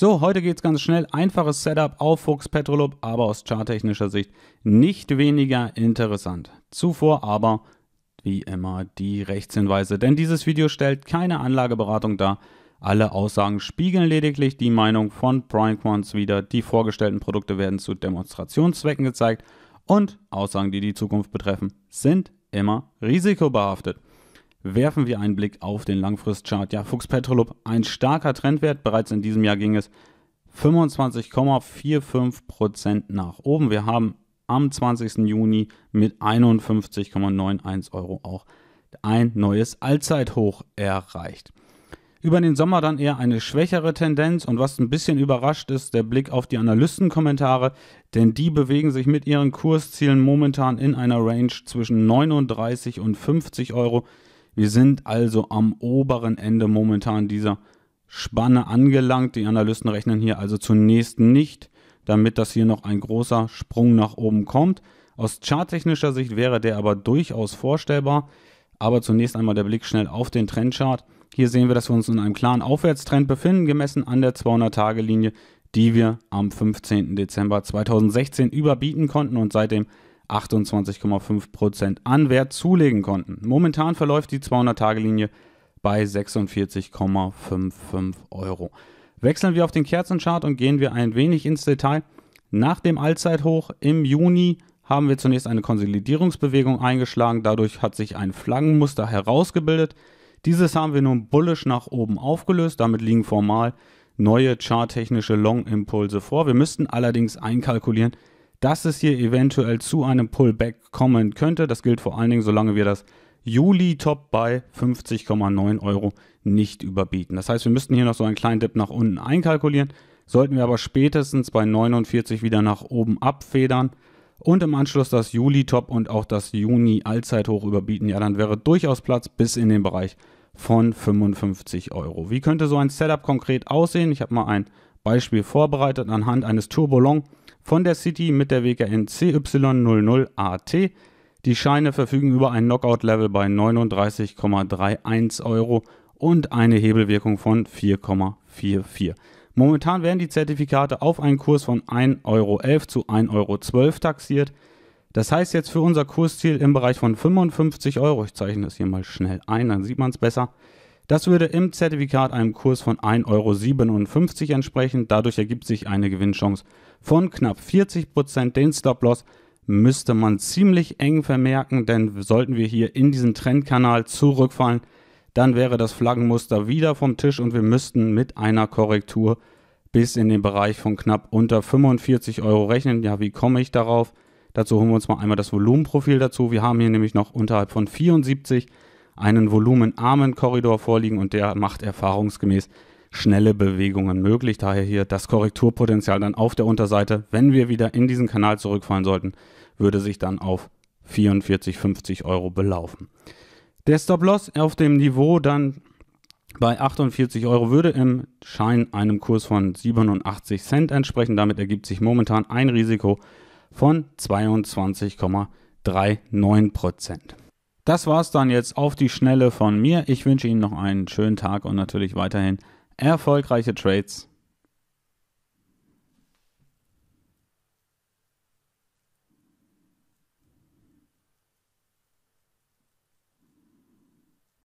So, heute geht es ganz schnell. Einfaches Setup auf Fuchs Petrolub, aber aus charttechnischer Sicht nicht weniger interessant. Zuvor aber wie immer die Rechtshinweise, denn dieses Video stellt keine Anlageberatung dar. Alle Aussagen spiegeln lediglich die Meinung von Prime Quants wider. Die vorgestellten Produkte werden zu Demonstrationszwecken gezeigt und Aussagen, die die Zukunft betreffen, sind immer risikobehaftet. Werfen wir einen Blick auf den Langfristchart. Ja, Fuchs Petrolub, ein starker Trendwert. Bereits in diesem Jahr ging es 25,45% nach oben. Wir haben am 20. Juni mit 51,91 € auch ein neues Allzeithoch erreicht. Über den Sommer dann eher eine schwächere Tendenz, und was ein bisschen überrascht ist, der Blick auf die Analystenkommentare, denn die bewegen sich mit ihren Kurszielen momentan in einer Range zwischen 39 und 50 €. Wir sind also am oberen Ende momentan dieser Spanne angelangt. Die Analysten rechnen hier also zunächst nicht damit, dass hier noch ein großer Sprung nach oben kommt. Aus charttechnischer Sicht wäre der aber durchaus vorstellbar. Aber zunächst einmal der Blick schnell auf den Trendchart. Hier sehen wir, dass wir uns in einem klaren Aufwärtstrend befinden, gemessen an der 200-Tage-Linie, die wir am 15. Dezember 2016 überbieten konnten und seitdem 28,5% an Wert zulegen konnten. Momentan verläuft die 200-Tage-Linie bei 46,55 €. Wechseln wir auf den Kerzenchart und gehen wir ein wenig ins Detail. Nach dem Allzeithoch im Juni haben wir zunächst eine Konsolidierungsbewegung eingeschlagen. Dadurch hat sich ein Flaggenmuster herausgebildet. Dieses haben wir nun bullisch nach oben aufgelöst. Damit liegen formal neue charttechnische Long-Impulse vor. Wir müssten allerdings einkalkulieren, dass es hier eventuell zu einem Pullback kommen könnte. Das gilt vor allen Dingen, solange wir das Juli-Top bei 50,9 € nicht überbieten. Das heißt, wir müssten hier noch so einen kleinen Dip nach unten einkalkulieren. Sollten wir aber spätestens bei 49 wieder nach oben abfedern und im Anschluss das Juli-Top und auch das Juni-Allzeithoch überbieten, ja, dann wäre durchaus Platz bis in den Bereich von 55 €. Wie könnte so ein Setup konkret aussehen? Ich habe mal ein Beispiel vorbereitet anhand eines Turbolong von der City mit der WKN CY00AT. Die Scheine verfügen über ein Knockout-Level bei 39,31 € und eine Hebelwirkung von 4,44. Momentan werden die Zertifikate auf einen Kurs von 1,11 € zu 1,12 € taxiert. Das heißt jetzt für unser Kursziel im Bereich von 55 €, ich zeichne das hier mal schnell ein, dann sieht man es besser. Das würde im Zertifikat einem Kurs von 1,57 € entsprechen. Dadurch ergibt sich eine Gewinnchance von knapp 40%. Den Stop-Loss müsste man ziemlich eng vermerken, denn sollten wir hier in diesen Trendkanal zurückfallen, dann wäre das Flaggenmuster wieder vom Tisch und wir müssten mit einer Korrektur bis in den Bereich von knapp unter 45 € rechnen. Ja, wie komme ich darauf? Dazu holen wir uns mal einmal das Volumenprofil dazu. Wir haben hier nämlich noch unterhalb von 74 einen volumenarmen Korridor vorliegen und der macht erfahrungsgemäß schnelle Bewegungen möglich. Daher hier das Korrekturpotenzial dann auf der Unterseite. Wenn wir wieder in diesen Kanal zurückfallen sollten, würde sich dann auf 44,50 € belaufen. Der Stop-Loss auf dem Niveau dann bei 48 € würde im Schein einem Kurs von 87 Cent entsprechen. Damit ergibt sich momentan ein Risiko von 22,39%. Das war es dann jetzt auf die Schnelle von mir. Ich wünsche Ihnen noch einen schönen Tag und natürlich weiterhin erfolgreiche Trades.